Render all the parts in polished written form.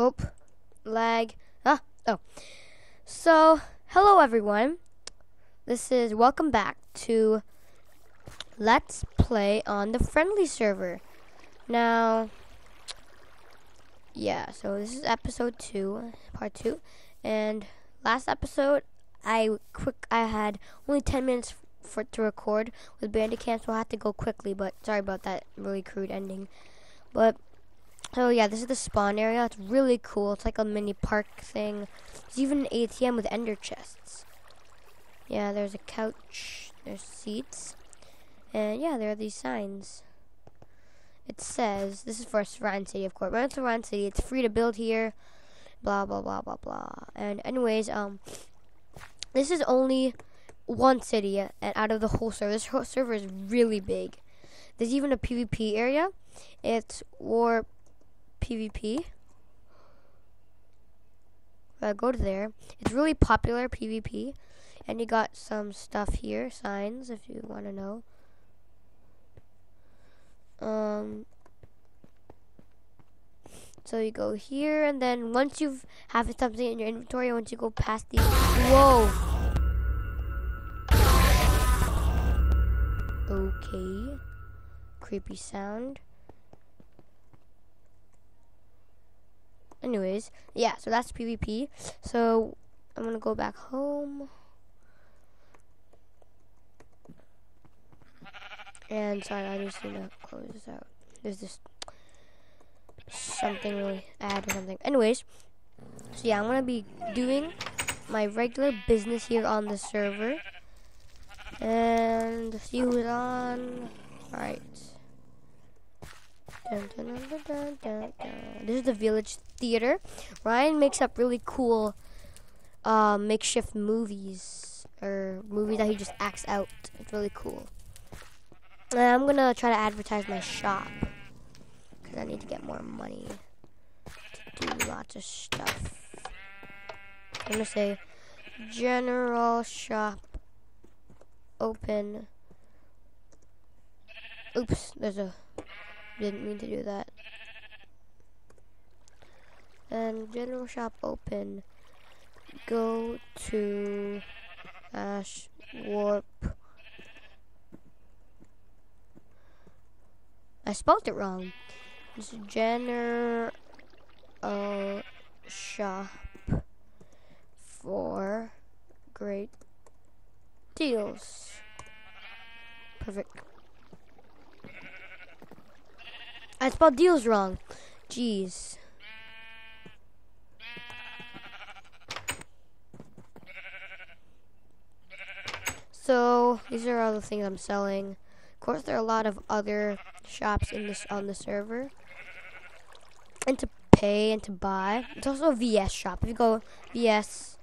Oop, lag. So, hello everyone. This is welcome back to Let's Play on the friendly server. Now, yeah, so this is episode 2, part 2, and last episode I had only 10 minutes to record with Bandicam, so I had to go quickly, but sorry about that really crude ending. But so yeah, this is the spawn area. It's really cool. It's like a mini park thing. There's even an ATM with ender chests. Yeah, there's a couch, there's seats, and yeah, there are these signs. It says, this is for Survival City, of course. But it's Survival City, it's free to build here, blah, blah, blah, blah, blah. And anyways, this is only one city and out of the whole server. This whole server is really big. There's even a PvP area. It's war PvP. Go to there. It's really popular PvP. And you got some stuff here, signs, if you want to know. So you go here, and then once you have something in your inventory, once you go past these, whoa. Okay. Creepy sound. Anyways, yeah, so that's PvP. So I'm gonna go back home. And sorry, I just need to close this out. There's this something really ad or something. Anyways, so yeah, I'm gonna be doing my regular business here on the server. And see who's on. Alright. This is the village theater. Ryan makes up really cool makeshift movies, or movies that he just acts out. It's really cool. I'm gonna try to advertise my shop because I need to get more money to do lots of stuff. I'm gonna say general shop open. Oops, there's a. Didn't mean to do that. And general shop open. Go to Ash Warp. I spelled it wrong. It's general shop for great deals. Perfect. I spelled deals wrong. Jeez. So these are all the things I'm selling. Of course, there are a lot of other shops in this on the server. And to pay and to buy. It's also a VS shop. If you go VS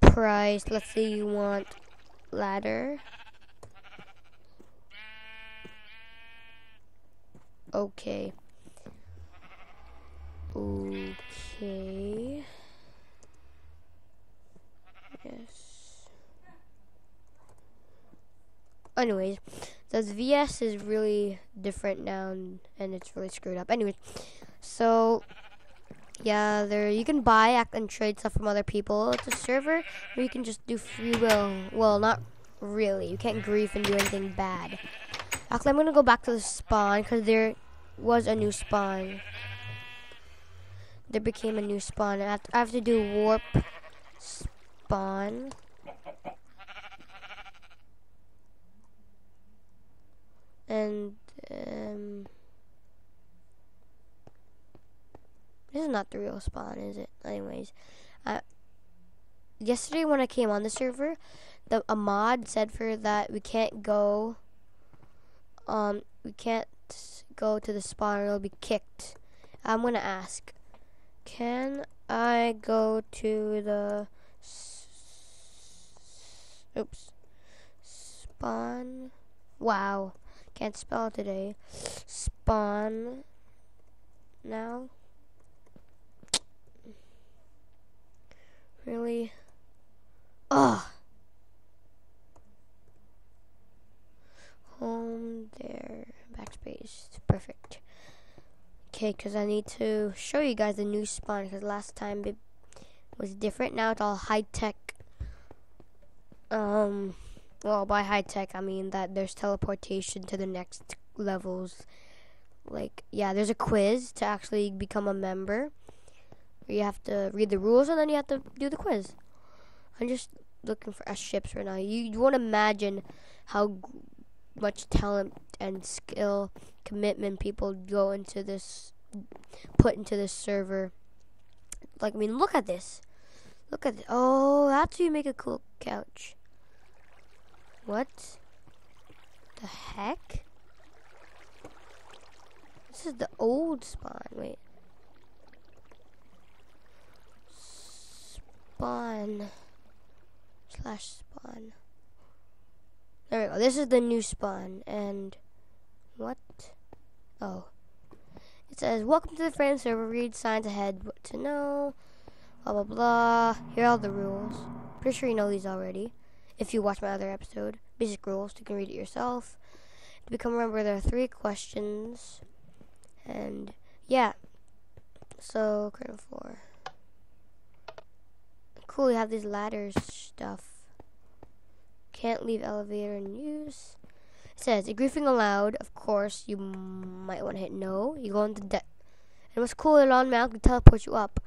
price, let's say you want ladder. Okay. Okay. Yes. Anyways, the VS is really different now, and it's really screwed up. Anyways, so yeah, there you can buy and trade stuff from other people. It's a server where you can just do free will. Well, not really. You can't grief and do anything bad. Actually, I'm gonna go back to the spawn because there was a new spawn. There became a new spawn. I have to do warp spawn. And this is not the real spawn, is it? Anyways, yesterday when I came on the server, a mod said for that we can't go to the spawn or it'll be kicked. I'm gonna ask, can I go to the spawn? Wow, can't spell today. Spawn now? Really? Ugh. Home there, backspace, perfect. Okay, because I need to show you guys a new spawn, because last time it was different. Now it's all high-tech. Well, by high-tech, I mean that there's teleportation to the next levels. Like, yeah, there's a quiz to actually become a member. You have to read the rules, and then you have to do the quiz. I'm just looking for ships right now. You won't imagine how much talent and skill, commitment people go into this, put into this server. Like, I mean, look at this. Look at this. Oh, that's how you make a cool couch. What the heck? This is the old spawn. Wait. Spawn. Slash spawn. There we go. This is the new spawn. And what? Oh. It says, welcome to the frame server. Read signs ahead. What to know. Blah, blah, blah. Here are all the rules. Pretty sure you know these already. If you watch my other episode. Basic rules. You can read it yourself. To become a member, there are 3 questions. And, yeah. So, current 4. Cool, you have these ladders stuff. Can't leave elevator in use. It says, if griefing allowed, of course, you might want to hit no. You go on the deck. And what's cool, it automatically teleports you up.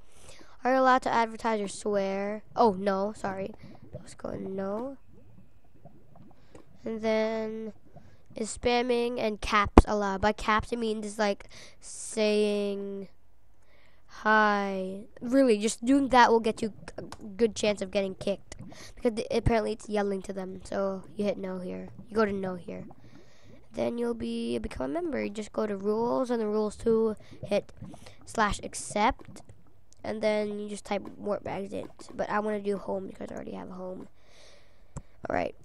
Are you allowed to advertise or swear? Oh, no, sorry. Let's go no. And then, is spamming and caps allowed? By caps, it means it's like saying hi. Really, just doing that will get you a good chance of getting kicked. Because apparently it's yelling to them, so you hit no here. You go to no here. Then you'll become a member. You just go to rules, and the rules to hit slash accept, and then you just type warp exit. But I want to do home because I already have a home. All right.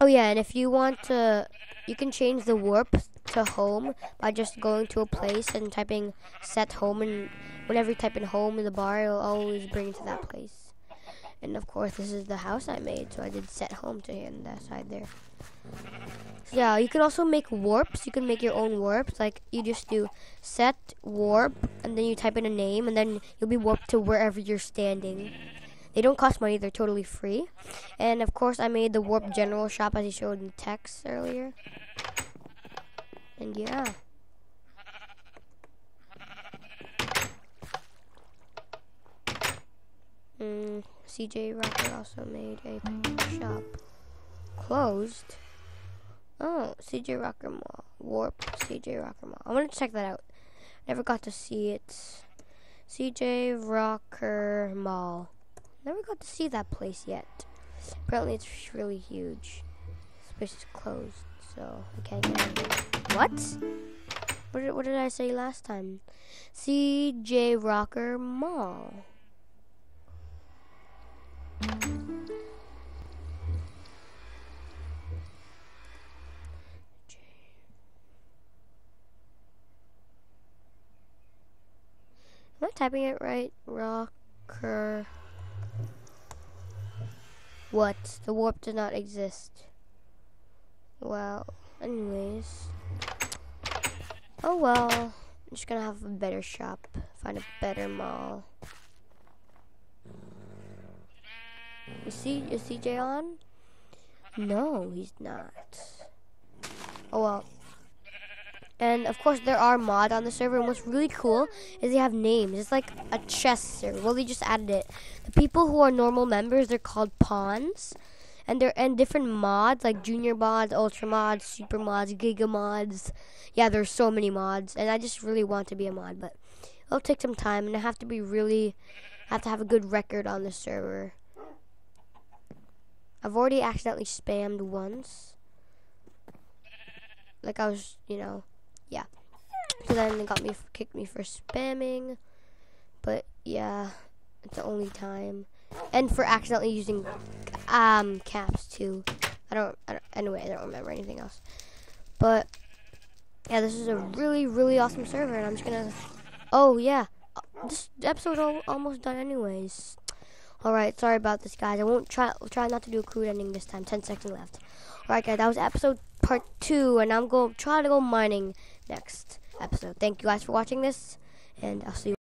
Oh yeah, and if you want to, you can change the warp to home by just going to a place and typing set home, and whenever you type in home in the bar, it'll always bring you to that place. And of course, this is the house I made, so I did set home to here on that side there. So yeah, you can also make warps. You can make your own warps. Like, you just do set warp, and then you type in a name, and then you'll be warped to wherever you're standing. They don't cost money. They're totally free. And of course, I made the warp general shop, as you showed in the text earlier. And yeah. CJ Rocker also made a shop. Closed. Oh, CJ Rocker Mall. Warp CJ Rocker Mall. I want to check that out. Never got to see it. CJ Rocker Mall. Never got to see that place yet. Apparently it's really huge. This place is closed, so I can't get it. What? What did I say last time? CJ Rocker Mall. Am I typing it right? Rocker. What? The warp does not exist. Well, anyways. Oh well. I'm just gonna have a better shop. Find a better mall. Is CJ on? No, he's not. Oh well. And of course there are mods on the server, and what's really cool is they have names. It's like a chess server. Well, they just added it. The people who are normal members, they're called pawns. And different mods, like junior mods, ultra mods, super mods, giga mods. Yeah, there's so many mods, and I just really want to be a mod, but it'll take some time, and I have to have a good record on the server. I've already accidentally spammed once. Like, I was, you know, yeah. So then it kicked me for spamming. But yeah, it's the only time. And for accidentally using caps too. Anyway, I don't remember anything else. But yeah, this is a really, really awesome server, and I'm just gonna. Oh yeah, this episode's almost done anyways. Alright, sorry about this, guys. I won't try not to do a crude ending this time. 10 seconds left. Alright, guys, that was episode part 2, and I'm going to try to go mining next. episode. Thank you guys for watching this, and I'll see you.